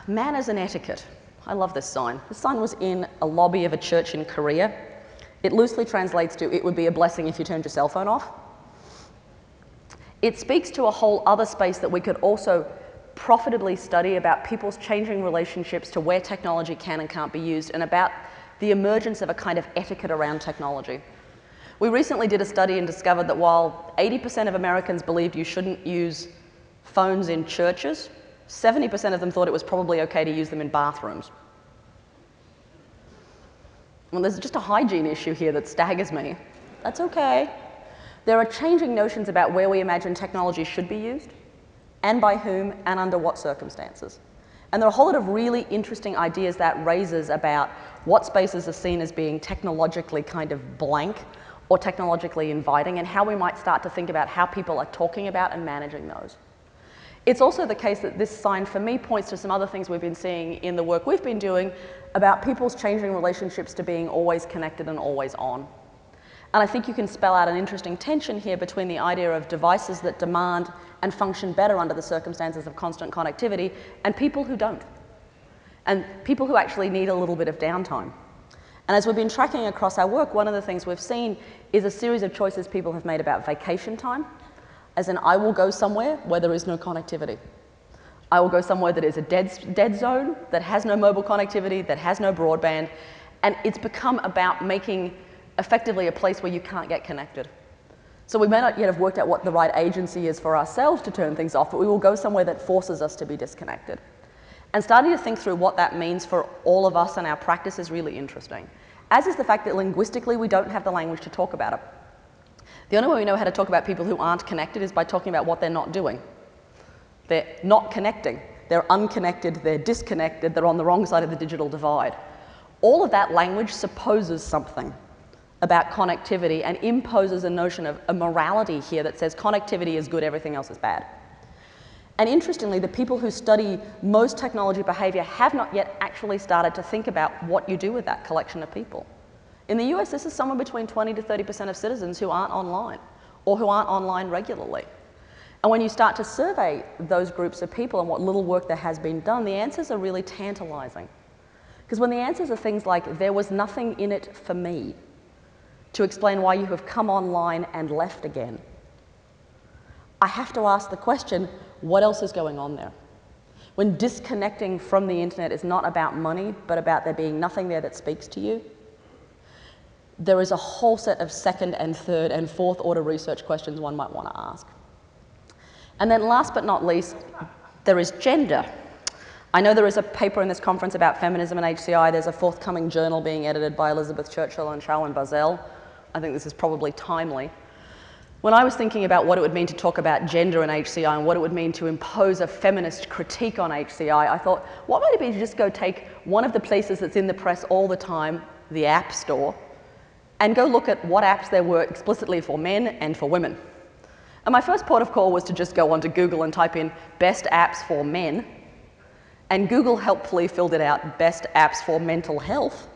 Manners and etiquette. I love this sign. This sign was in a lobby of a church in Korea. It loosely translates to, it would be a blessing if you turned your cell phone off. It speaks to a whole other space that we could also profitably study about people's changing relationships to where technology can and can't be used, and about the emergence of a kind of etiquette around technology. We recently did a study and discovered that while eighty percent of Americans believed you shouldn't use phones in churches, seventy percent of them thought it was probably okay to use them in bathrooms. Well, there's just a hygiene issue here that staggers me. That's okay. There are changing notions about where we imagine technology should be used, and by whom, and under what circumstances. And there are a whole lot of really interesting ideas that raises about what spaces are seen as being technologically kind of blank or technologically inviting, and how we might start to think about how people are talking about and managing those. It's also the case that this sign for me points to some other things we've been seeing in the work we've been doing about people's changing relationships to being always connected and always on. And I think you can spell out an interesting tension here between the idea of devices that demand and function better under the circumstances of constant connectivity, and people who don't, and people who actually need a little bit of downtime. And as we've been tracking across our work, one of the things we've seen is a series of choices people have made about vacation time, as in I will go somewhere where there is no connectivity. I will go somewhere that is a dead, dead zone, that has no mobile connectivity, that has no broadband, and it's become about making effectively a place where you can't get connected. So we may not yet have worked out what the right agency is for ourselves to turn things off, but we will go somewhere that forces us to be disconnected. And starting to think through what that means for all of us and our practice is really interesting, as is the fact that linguistically we don't have the language to talk about it. The only way we know how to talk about people who aren't connected is by talking about what they're not doing. They're not connecting, they're unconnected, they're disconnected, they're on the wrong side of the digital divide. All of that language supposes something about connectivity and imposes a notion of a morality here that says connectivity is good, everything else is bad. And interestingly, the people who study most technology behavior have not yet actually started to think about what you do with that collection of people. In the U S, this is somewhere between twenty to thirty percent of citizens who aren't online, or who aren't online regularly. And when you start to survey those groups of people and what little work there has been done, the answers are really tantalizing. Because when the answers are things like, there was nothing in it for me, to explain why you have come online and left again, I have to ask the question, what else is going on there? When disconnecting from the internet is not about money, but about there being nothing there that speaks to you, there is a whole set of second and third and fourth order research questions one might want to ask. And then last but not least, there is gender. I know there is a paper in this conference about feminism and H C I. There's a forthcoming journal being edited by Elizabeth Churchill and Charlene Bazel. I think this is probably timely. When I was thinking about what it would mean to talk about gender in H C I and what it would mean to impose a feminist critique on H C I, I thought, what might it be to just go take one of the places that's in the press all the time, the App Store, and go look at what apps there were explicitly for men and for women. And my first port of call was to just go onto Google and type in best apps for men, and Google helpfully filled it out, best apps for mental health.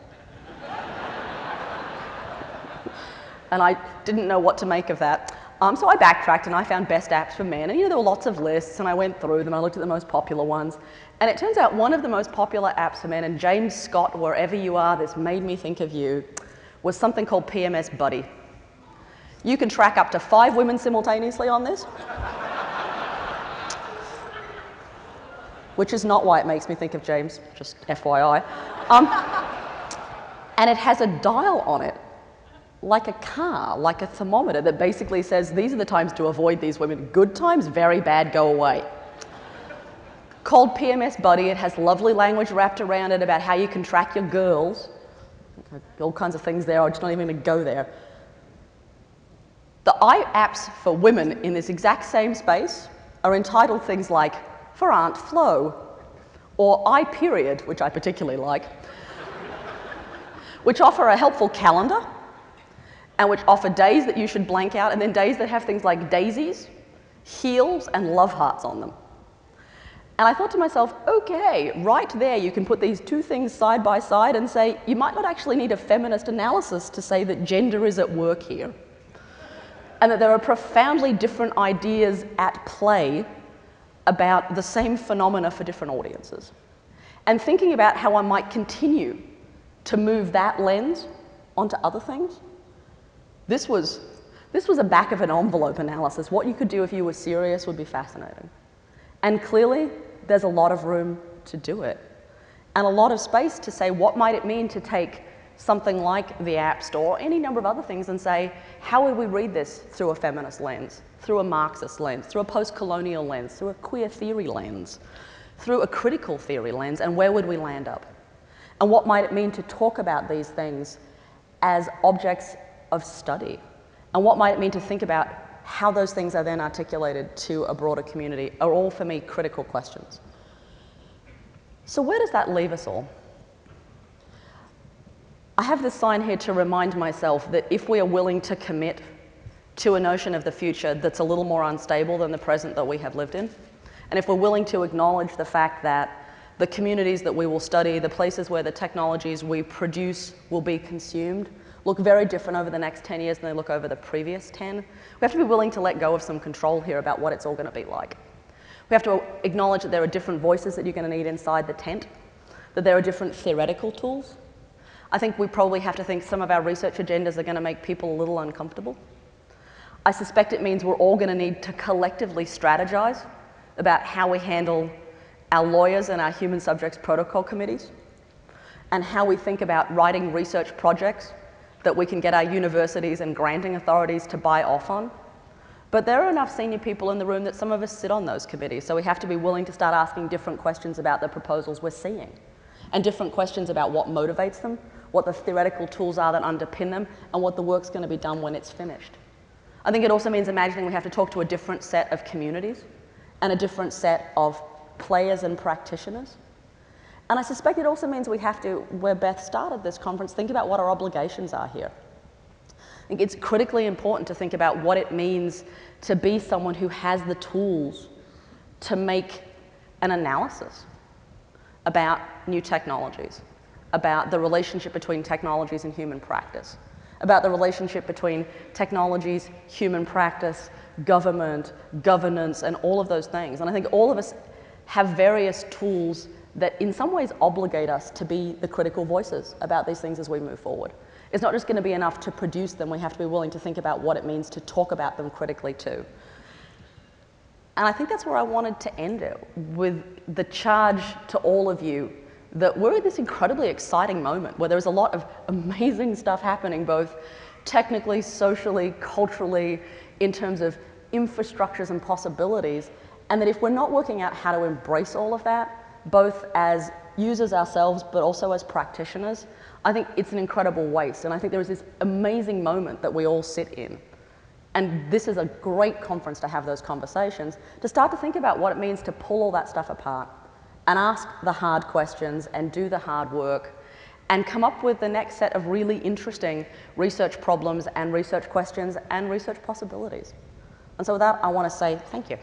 And I didn't know what to make of that. Um, so I backtracked and I found best apps for men, and you know there were lots of lists, and I went through them, I looked at the most popular ones, and it turns out one of the most popular apps for men, and James Scott, wherever you are, this made me think of you, was something called P M S Buddy. You can track up to five women simultaneously on this, which is not why it makes me think of James, just F Y I. Um, and it has a dial on it, like a car, like a thermometer that basically says, these are the times to avoid these women. Good times, very bad, go away. Called P M S Buddy, it has lovely language wrapped around it about how you can track your girls. All kinds of things there, I'm just not even going to go there. The apps for women in this exact same space are entitled things like, for Aunt Flo, or I period, which I particularly like, which offer a helpful calendar, and which offer days that you should blank out, and then days that have things like daisies, heels, and love hearts on them. And I thought to myself, okay, right there you can put these two things side by side and say, you might not actually need a feminist analysis to say that gender is at work here, and that there are profoundly different ideas at play about the same phenomena for different audiences. And thinking about how I might continue to move that lens onto other things. This was, this was a back of an envelope analysis. What you could do if you were serious would be fascinating. And clearly, there's a lot of room to do it. And a lot of space to say, what might it mean to take something like the App Store, any number of other things, and say, how would we read this through a feminist lens, through a Marxist lens, through a post-colonial lens, through a queer theory lens, through a critical theory lens, and where would we land up? And what might it mean to talk about these things as objects of study, and what might it mean to think about how those things are then articulated to a broader community are all, for me, critical questions. So where does that leave us all? I have this sign here to remind myself that if we are willing to commit to a notion of the future that's a little more unstable than the present that we have lived in, and if we're willing to acknowledge the fact that the communities that we will study, the places where the technologies we produce will be consumed, look very different over the next ten years than they look over the previous ten. We have to be willing to let go of some control here about what it's all going to be like. We have to acknowledge that there are different voices that you're going to need inside the tent, that there are different theoretical tools. I think we probably have to think some of our research agendas are going to make people a little uncomfortable. I suspect it means we're all going to need to collectively strategize about how we handle our lawyers and our human subjects protocol committees, and how we think about writing research projects that we can get our universities and granting authorities to buy off on. But there are enough senior people in the room that some of us sit on those committees, so we have to be willing to start asking different questions about the proposals we're seeing, and different questions about what motivates them, what the theoretical tools are that underpin them, and what the work's going to be done when it's finished. I think it also means imagining we have to talk to a different set of communities and a different set of players and practitioners. And I suspect it also means we have to, where Beth started this conference, think about what our obligations are here. I think it's critically important to think about what it means to be someone who has the tools to make an analysis about new technologies, about the relationship between technologies and human practice, about the relationship between technologies, human practice, government, governance, and all of those things. And I think all of us have various tools that in some ways obligate us to be the critical voices about these things as we move forward. It's not just going to be enough to produce them, we have to be willing to think about what it means to talk about them critically too. And I think that's where I wanted to end it, with the charge to all of you that we're in this incredibly exciting moment where there's a lot of amazing stuff happening, both technically, socially, culturally, in terms of infrastructures and possibilities, and that if we're not working out how to embrace all of that, both as users ourselves, but also as practitioners, I think it's an incredible waste. And I think there is this amazing moment that we all sit in. And this is a great conference to have those conversations, to start to think about what it means to pull all that stuff apart and ask the hard questions and do the hard work and come up with the next set of really interesting research problems and research questions and research possibilities. And so with that, I want to say thank you.